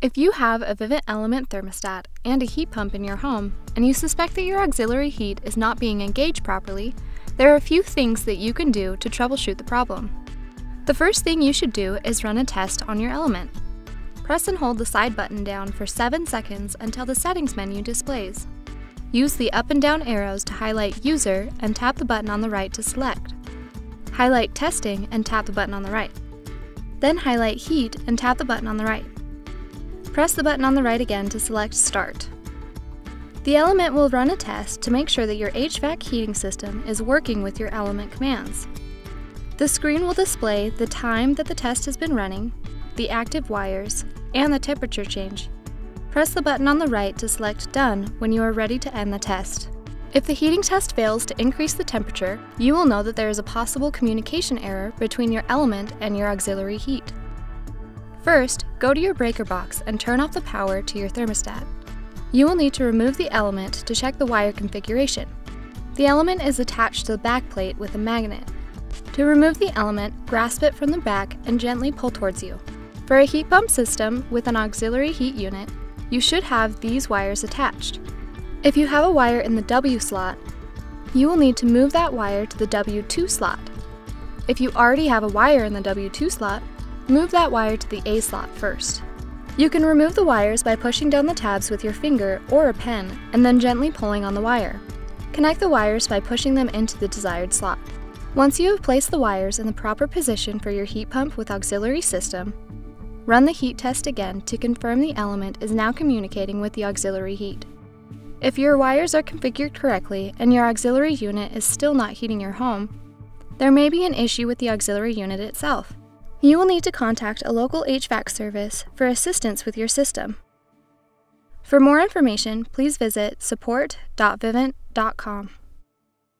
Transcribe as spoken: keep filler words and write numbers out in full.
If you have a Vivint Element thermostat and a heat pump in your home, and you suspect that your auxiliary heat is not being engaged properly, there are a few things that you can do to troubleshoot the problem. The first thing you should do is run a test on your Element. Press and hold the side button down for seven seconds until the settings menu displays. Use the up and down arrows to highlight User and tap the button on the right to select. Highlight Testing and tap the button on the right. Then highlight Heat and tap the button on the right. Press the button on the right again to select Start. The Element will run a test to make sure that your H V A C heating system is working with your Element commands. The screen will display the time that the test has been running, the active wires, and the temperature change. Press the button on the right to select Done when you are ready to end the test. If the heating test fails to increase the temperature, you will know that there is a possible communication error between your Element and your auxiliary heat. First, go to your breaker box and turn off the power to your thermostat. You will need to remove the Element to check the wire configuration. The Element is attached to the back plate with a magnet. To remove the Element, grasp it from the back and gently pull towards you. For a heat pump system with an auxiliary heat unit, you should have these wires attached. If you have a wire in the W slot, you will need to move that wire to the W two slot. If you already have a wire in the W two slot, move that wire to the A slot first. You can remove the wires by pushing down the tabs with your finger or a pen and then gently pulling on the wire. Connect the wires by pushing them into the desired slot. Once you have placed the wires in the proper position for your heat pump with auxiliary system, run the heat test again to confirm the Element is now communicating with the auxiliary heat. If your wires are configured correctly and your auxiliary unit is still not heating your home, there may be an issue with the auxiliary unit itself. You will need to contact a local H V A C service for assistance with your system. For more information, please visit support dot vivint dot com.